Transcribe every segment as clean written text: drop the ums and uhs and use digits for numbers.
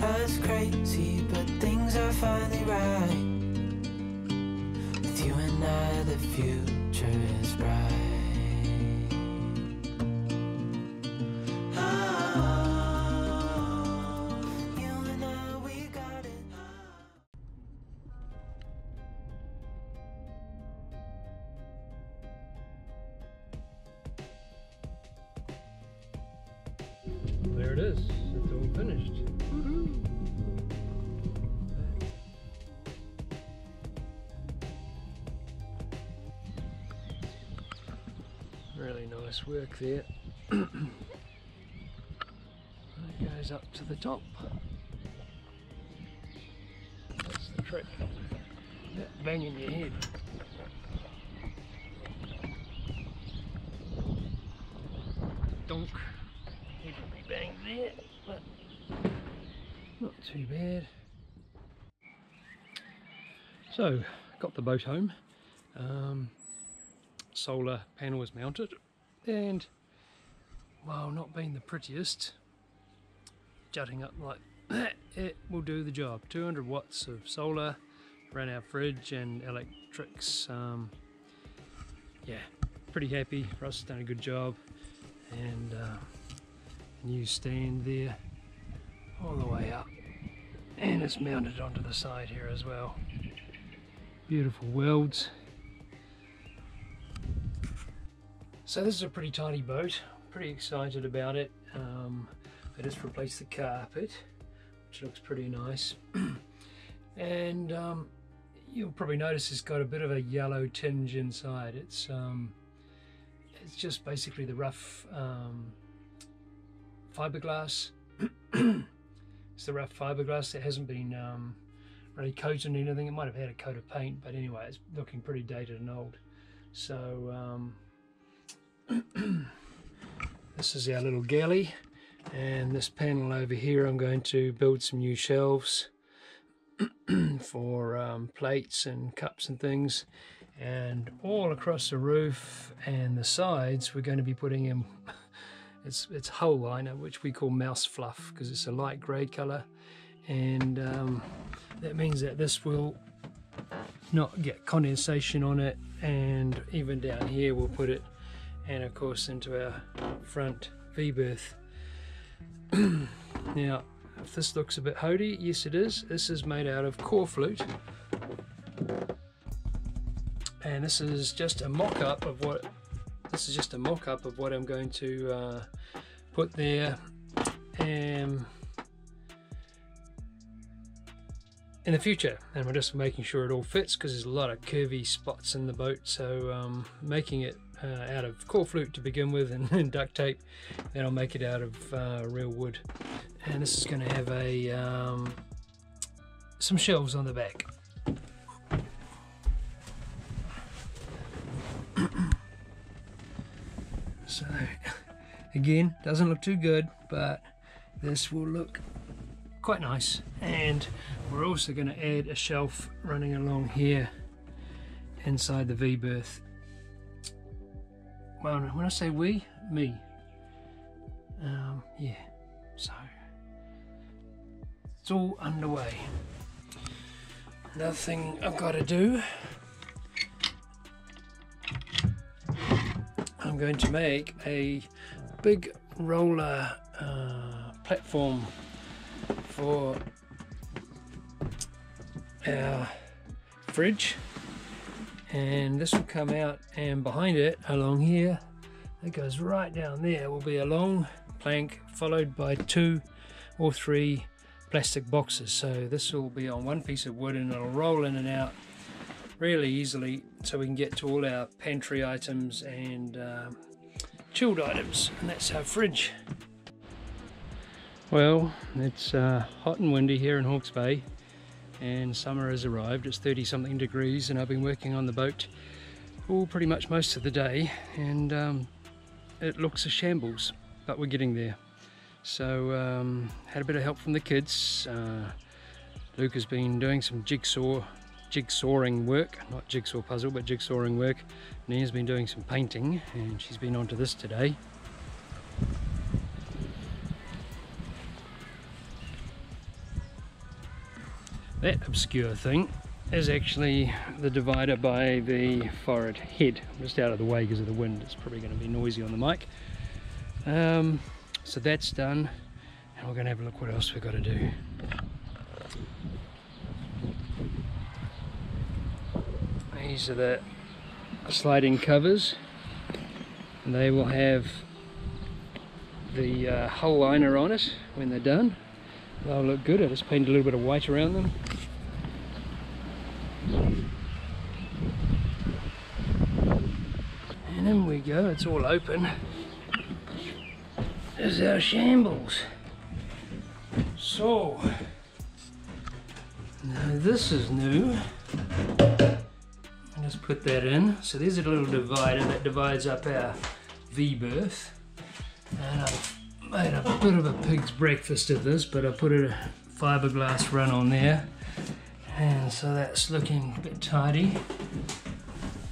us crazy, but things are finally right. With you and I, the future is bright. There it is. It's all finished. Really nice work there. That goes up to the top. That's the trick. That banging your head. Donk. Heavily banged there, but not too bad. So, got the boat home. Solar panel was mounted, and while not being the prettiest, jutting up like that, it will do the job. 200 watts of solar, ran our fridge and electrics. Yeah, pretty happy. Russ has done a good job, and new stand there all the way up, and it's mounted onto the side here as well. Beautiful welds. So this is a pretty tiny boat, pretty excited about it. I just replaced the carpet, which looks pretty nice. And you'll probably notice it's got a bit of a yellow tinge inside. It's just basically the rough fiberglass. It's the rough fiberglass that hasn't been really coated or anything. It might have had a coat of paint, but anyway, it's looking pretty dated and old. So this is our little galley, and this panel over here, I'm going to build some new shelves for plates and cups and things, and all across the roof and the sides we're going to be putting in its hull liner, which we call mouse fluff because it's a light grey colour, and that means that this will not get condensation on it. And even down here we'll put it, and of course into our front V-berth. Now, if this looks a bit hodie, yes it is. This is made out of core flute, and this is just a mock-up of what I'm going to put there in the future. And we're just making sure it all fits because there's a lot of curvy spots in the boat. So making it out of core flute to begin with, and duct tape, then I'll make it out of real wood. And this is going to have a some shelves on the back. So again, doesn't look too good, but this will look quite nice. And we're also going to add a shelf running along here inside the V-berth. Well, when I say we, me. Yeah, so it's all underway. Another thing I've got to do, I'm going to make a big roller platform for our fridge, and this will come out, and behind it along here, it goes right down there, will be a long plank followed by 2 or 3 plastic boxes. So this will be on one piece of wood, and it'll roll in and out really easily, so we can get to all our pantry items and chilled items, and that's our fridge. Well, it's hot and windy here in Hawke's Bay, and summer has arrived. It's 30-something degrees and I've been working on the boat all pretty much most of the day, and it looks a shambles, but we're getting there. So had a bit of help from the kids. Luke has been doing some jigsawing work, not jigsaw puzzle, but jigsawing work. Nina's been doing some painting and she's been onto this today. That obscure thing is actually the divider by the forward head. I'm just out of the way because of the wind. It's probably going to be noisy on the mic. So that's done, and we're going to have a look what else we've got to do. These are the sliding covers, and they will have the hull liner on it when they're done. They'll look good. I just painted a little bit of white around them. And in we go, it's all open. There's our shambles. So, now this is new. I'll just put that in. So there's a little divider that divides up our V-berth. And I've made a bit of a pig's breakfast of this, but I put a fiberglass run on there. And so that's looking a bit tidy.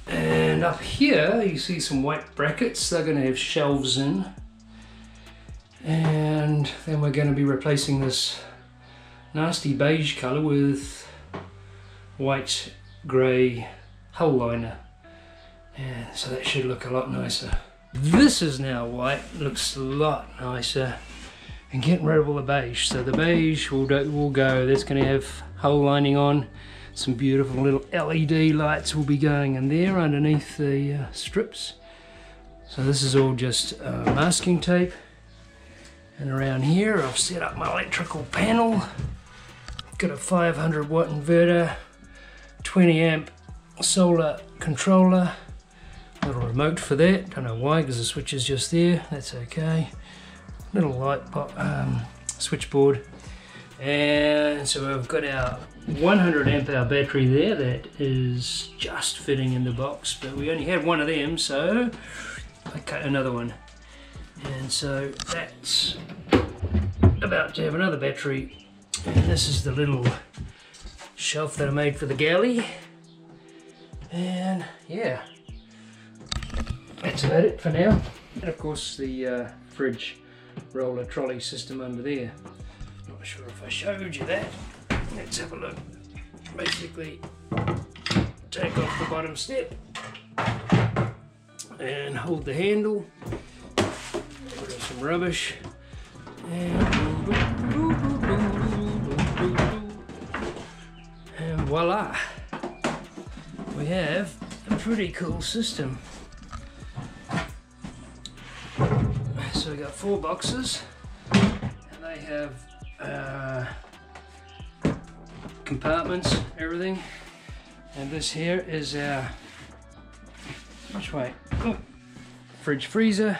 And up here, you see some white brackets. They're going to have shelves in. And then we're going to be replacing this nasty beige colour with white grey hull liner. And so that should look a lot nicer. This is now white, looks a lot nicer, and getting rid of all the beige. So the beige will go. That's going to have hull lining on. Some beautiful little LED lights will be going in there underneath the strips. So this is all just masking tape. And around here I've set up my electrical panel. Got a 500 watt inverter, 20 amp solar controller. Little remote for that, don't know why because the switch is just there, that's okay. Little light pop, switchboard. And so we've got our 100 amp hour battery there that is just fitting in the box, but we only had one of them, so I cut another one. And so that's about to have another battery. And this is the little shelf that I made for the galley. And yeah, that's about it for now. And of course the fridge roller trolley system under there. Not sure if I showed you that. Let's have a look. Basically, take off the bottom step and hold the handle. Put in some rubbish. And voila! We have a pretty cool system. So we got four boxes, and they have compartments, everything. And this here is our fridge freezer,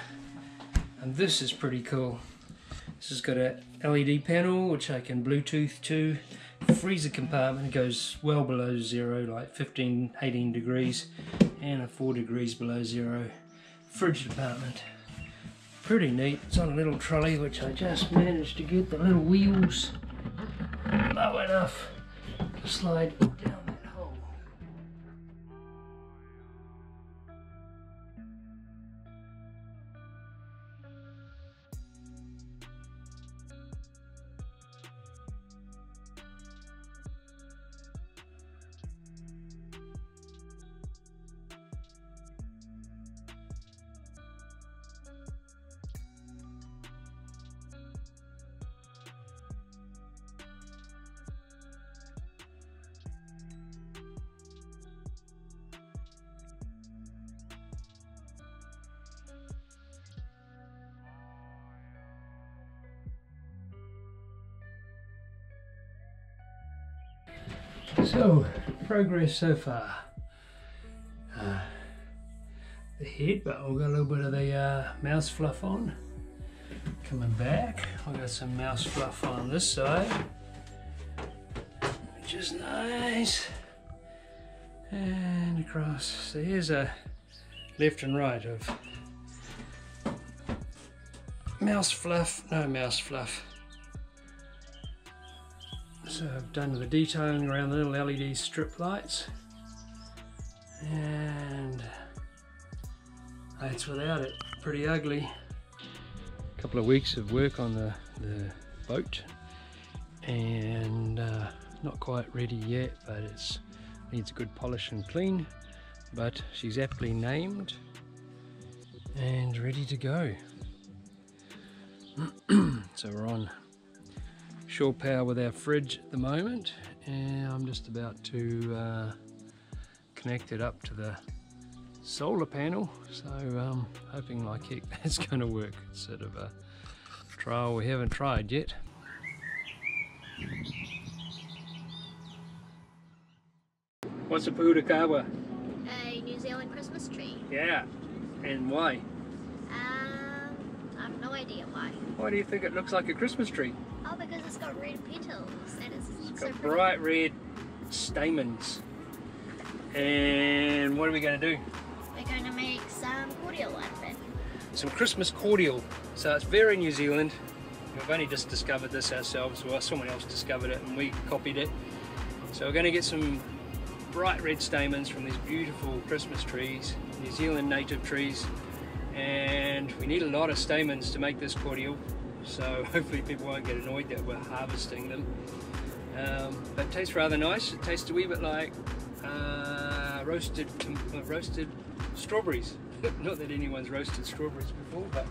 and this is pretty cool. This has got a LED panel which I can Bluetooth to. Freezer compartment goes well below zero, like 15, 18 degrees, and a 4 degrees below zero. Fridge department. Pretty neat. It's on a little trolley which I just managed to get the little wheels low enough to slide down that hole. So, progress so far. The head, but we've got a little bit of the mouse fluff on. Coming back, I've got some mouse fluff on this side. which is nice. And across. So here's a left and right of mouse fluff, no mouse fluff. So I've done the detailing around the little LED strip lights. And that's without it, pretty ugly. A couple of weeks of work on the boat, and not quite ready yet, but it needs a good polish and clean. But she's aptly named and ready to go. So we're on shore power with our fridge at the moment, and I'm just about to connect it up to the solar panel, so hoping like heck that's going to work. It's sort of a trial we haven't tried yet. What's a Pohutukawa? A New Zealand Christmas tree. Yeah, and why? I have no idea why. Why do you think it looks like a Christmas tree? Oh, because it's got red petals and it's got bright red stamens. And what are we going to do? We're going to make some cordial out of it. Some Christmas cordial. So it's very New Zealand. We've only just discovered this ourselves. Well, someone else discovered it and we copied it. So we're going to get some bright red stamens from these beautiful Christmas trees, New Zealand native trees. And we need a lot of stamens to make this cordial. So hopefully people won't get annoyed that we're harvesting them. But it tastes rather nice. It tastes a wee bit like roasted strawberries. Not that anyone's roasted strawberries before, but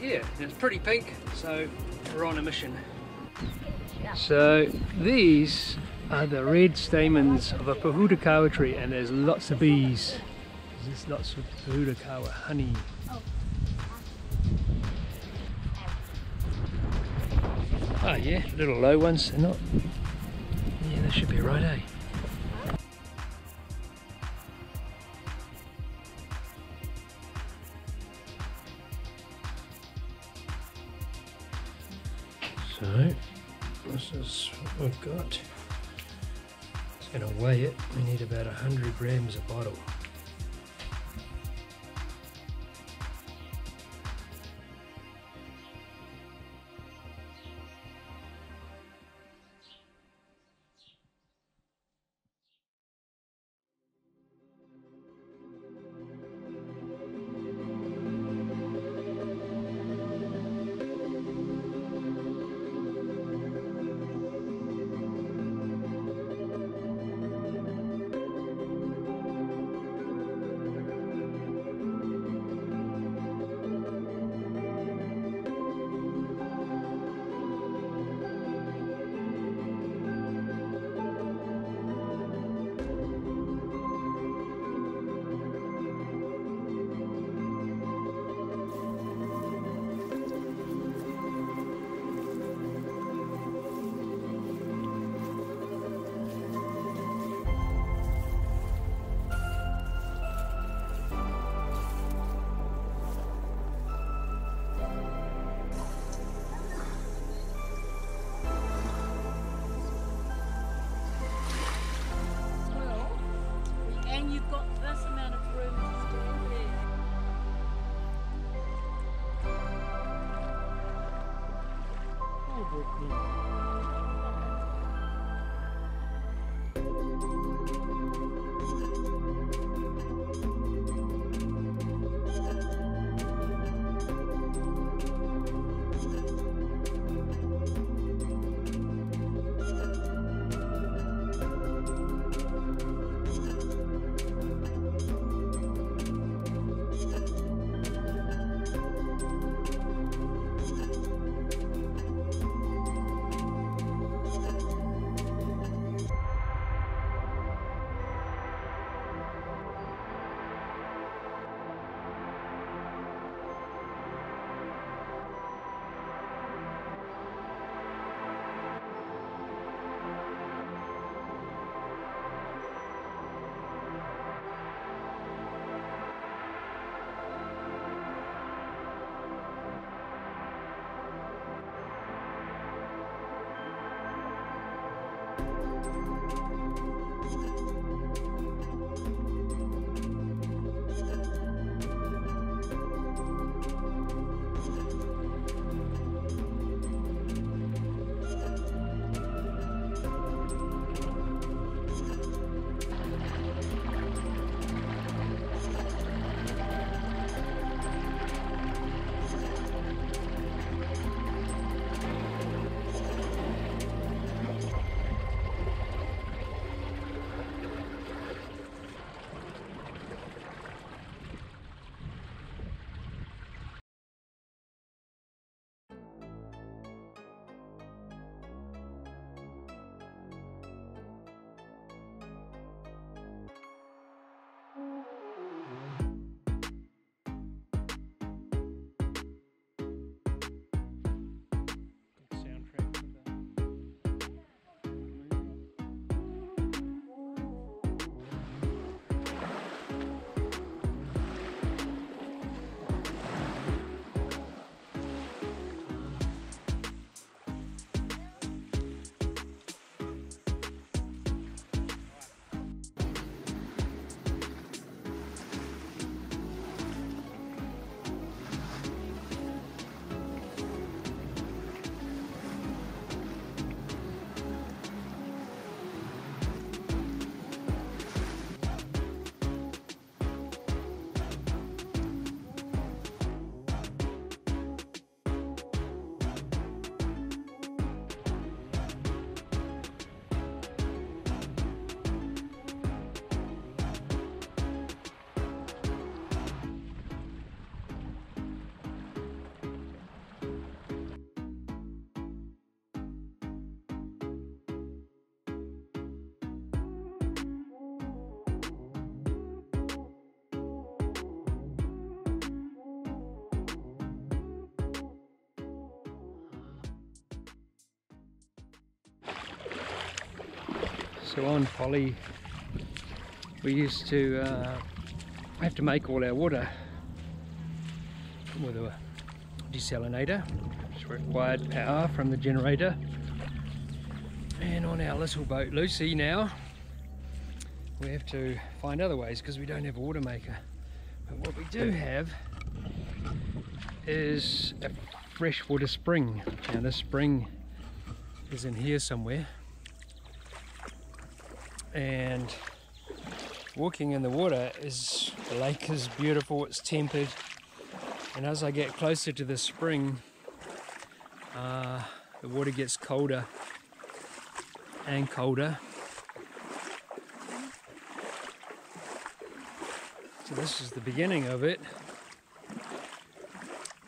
yeah, it's pretty pink, so we're on a mission. So these are the red stamens of a Pohutukawa tree, and there's lots of bees. There's lots of Pohutukawa honey. Oh yeah, little low ones, they're not, yeah, they should be right, eh? So, this is what we've got. It's going to weigh it. We need about 100 grams a bottle. So on Polly, we used to have to make all our water with a desalinator, which required power from the generator. And on our little boat Lucy now, we have to find other ways because we don't have a water maker. But what we do have is a freshwater spring. Now this spring is in here somewhere, and walking in the water is, the lake is beautiful, it's tempered, and as I get closer to the spring the water gets colder and colder. So this is the beginning of it.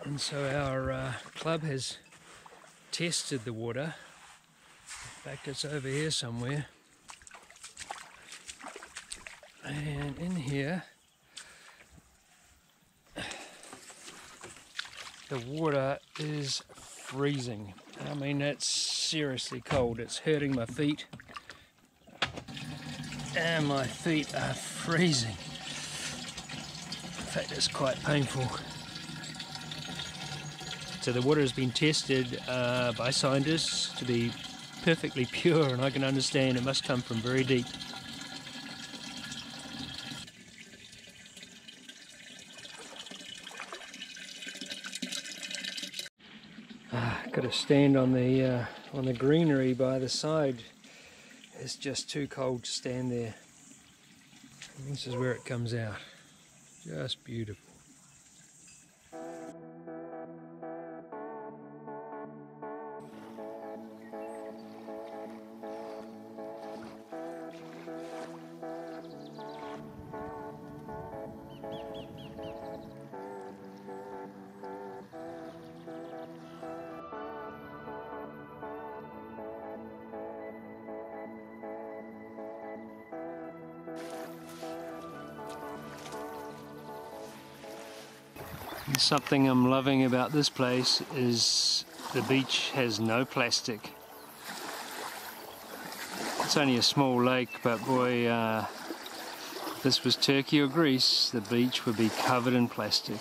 And so our club has tested the water. In fact, it's over here somewhere. And in here, the water is freezing. I mean, it's seriously cold. It's hurting my feet. And my feet are freezing. In fact, it's quite painful. So the water has been tested by scientists to be perfectly pure, and I can understand it must come from very deep. Got to stand on the greenery by the side. It's just too cold to stand there. And this is where it comes out. Just beautiful. Something I'm loving about this place is the beach has no plastic. It's only a small lake, but boy, if this was Turkey or Greece, the beach would be covered in plastic.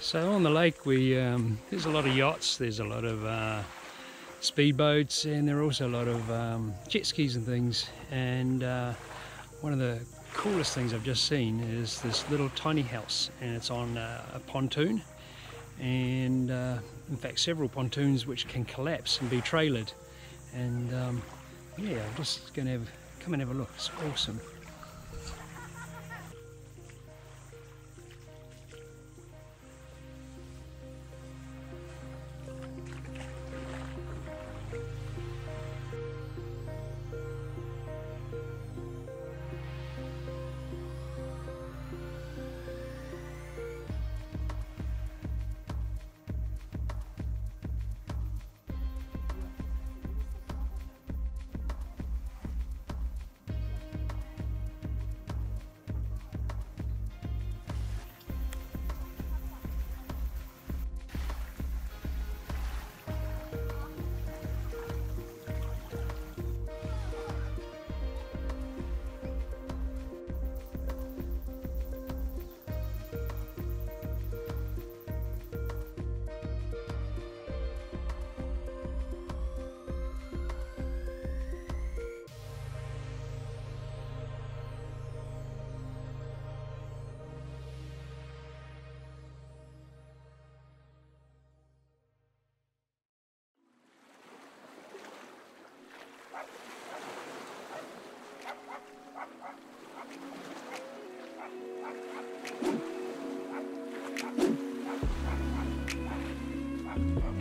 So on the lake, we there's a lot of yachts, there's a lot of speedboats, and there are also a lot of jet skis and things. And one of the coolest things I've just seen is this little tiny house, and it's on a pontoon, and in fact several pontoons which can collapse and be trailered. And yeah, I'm just going to come and have a look. It's awesome.